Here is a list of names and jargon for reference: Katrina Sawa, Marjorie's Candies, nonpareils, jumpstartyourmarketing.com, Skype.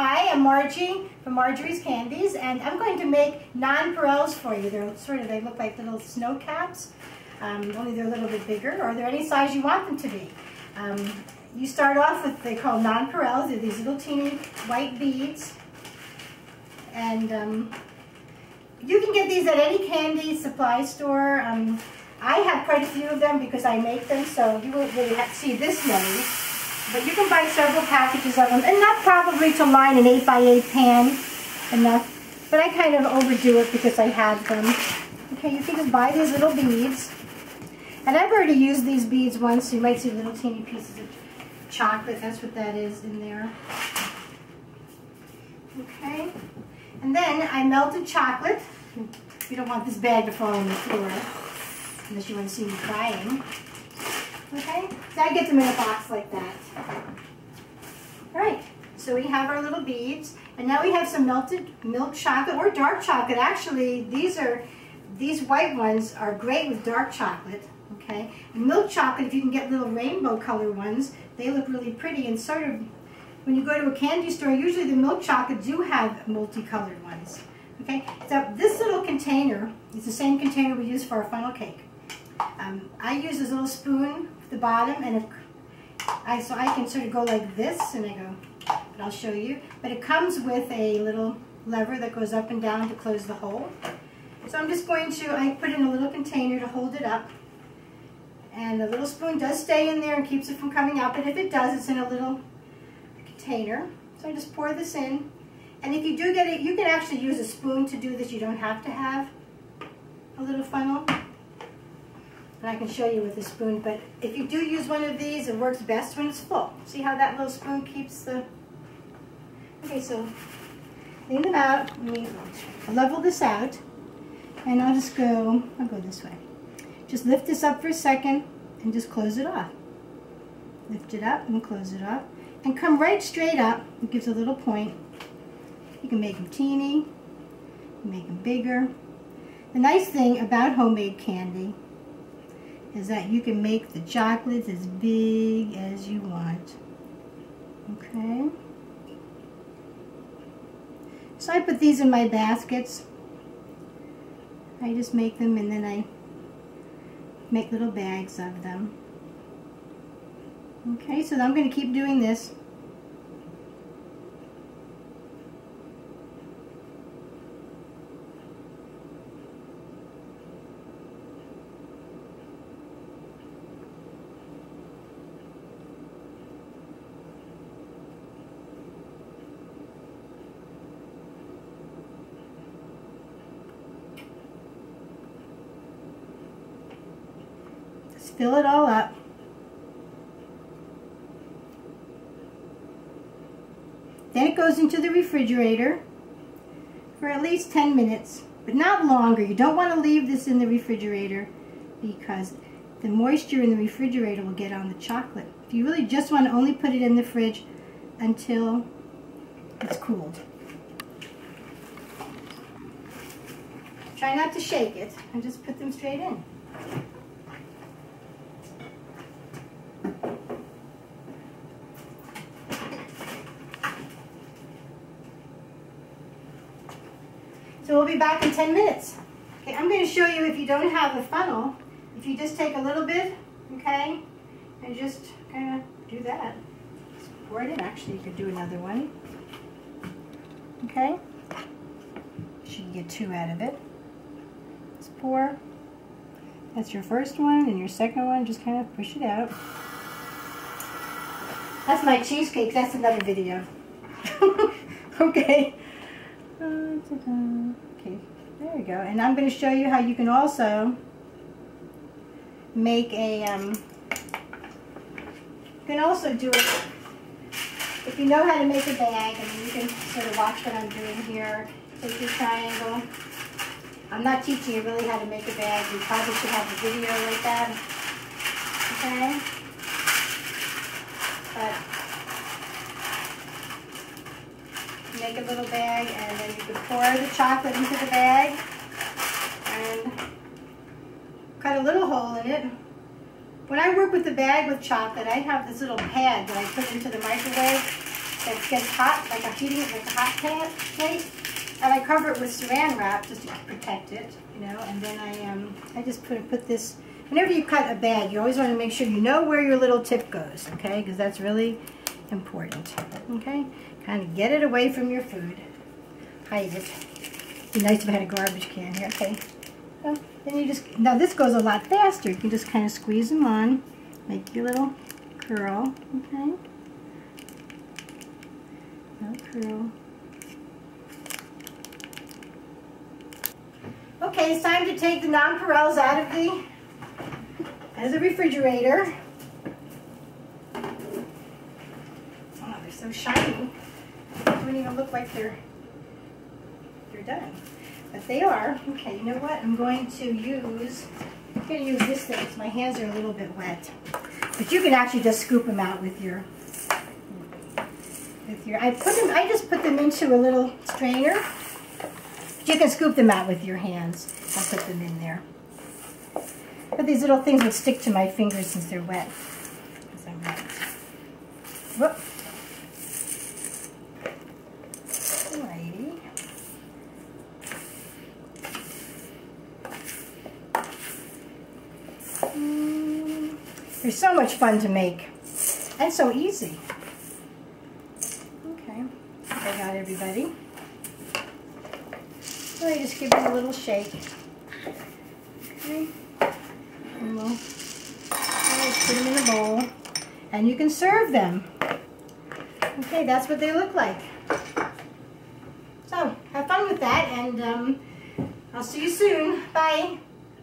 Hi, I'm Margie from Marjorie's Candies, and I'm going to make nonpareils for you. They're sort of, they look like little snow caps, only they're a little bit bigger, or they're any size you want them to be. You start off with, they call nonpareils, they're these little teeny white beads, and you can get these at any candy supply store. I have quite a few of them because I make them, so you won't really have to see this many. But you can buy several packages of them, enough probably to line an 8x8 pan, enough. But I kind of overdo it because I have them. Okay, you can just buy these little beads. And I've already used these beads once, so you might see little teeny pieces of chocolate. That's what that is in there. Okay. And then I melted chocolate. You don't want this bag to fall on the floor, unless you want to see me crying. Okay, so I get them in a box like that. All right, so we have our little beads, and now we have some melted milk chocolate or dark chocolate. Actually, these white ones are great with dark chocolate. Okay, and milk chocolate, if you can get little rainbow color ones, they look really pretty. And sort of when you go to a candy store, usually the milk chocolate do have multicolored ones. Okay, so this little container is the same container we use for our funnel cake. I use this little spoon at the bottom, and so I can sort of go like this, and I go, but I'll show you. But it comes with a little lever that goes up and down to close the hole. So I'm just going to, I put in a little container to hold it up. And the little spoon does stay in there and keeps it from coming out, but if it does, it's in a little container. So I just pour this in. And if you do get it, you can actually use a spoon to do this. You don't have to have a little funnel. And I can show you with a spoon, but if you do use one of these, it works best when it's full. See how that little spoon keeps the... Okay, so clean them out. Let me level this out, and I'll go this way. Just lift this up for a second and just close it off. Lift it up and close it off. And come right straight up. It gives a little point. You can make them teeny, you can make them bigger. The nice thing about homemade candy is that you can make the chocolates as big as you want. Okay. So I put these in my baskets. I just make them, and then I make little bags of them. Okay, so I'm going to keep doing this. Fill it all up. Then it goes into the refrigerator for at least 10 minutes, but not longer. You don't want to leave this in the refrigerator because the moisture in the refrigerator will get on the chocolate. If you really just want to only put it in the fridge until it's cooled. Try not to shake it, and just put them straight in. So we'll be back in 10 minutes. Okay, I'm going to show you if you don't have a funnel, if you just take a little bit, okay, and just kind of do that. Just pour it in. Actually, you could do another one. Okay, you should get two out of it. Just pour. That's your first one, and your second one, just kind of push it out. That's my cheesecake. That's another video. Okay. Okay, there we go. And I'm going to show you how you can also make a, you can also do it, if you know how to make a bag, I mean, you can sort of watch what I'm doing here. Take your triangle. I'm not teaching you really how to make a bag. You probably should have a video like that. Okay? But make a little bag, and then you can pour the chocolate into the bag and cut a little hole in it. When I work with the bag with chocolate, I have this little pad that I put into the microwave. It gets hot, like I'm heating it like a hot plate. And I cover it with saran wrap just to protect it, you know. And then I just put this. Whenever you cut a bag, you always want to make sure you know where your little tip goes, okay? Because that's really important, okay? Kind of get it away from your food. Hide it. It'd be nice if I had a garbage can here, okay? So then you just, now this goes a lot faster. You can just kind of squeeze them on, make your little curl, okay? Little curl. Okay, it's time to take the nonpareils out of the refrigerator. Oh, they're so shiny. They don't even look like they're done, but they are. Okay, you know what? I'm going to use this thing because my hands are a little bit wet. But you can actually just scoop them out with your. I just put them into a little strainer. You can scoop them out with your hands. I'll put them in there. But these little things would stick to my fingers since they're wet. Because I'm wet. Whoop. Alrighty. They're so much fun to make. And so easy. Okay. I got everybody. So I just give it a little shake, okay, and we'll put them in a bowl, and you can serve them. Okay, that's what they look like. So, have fun with that, and I'll see you soon. Bye.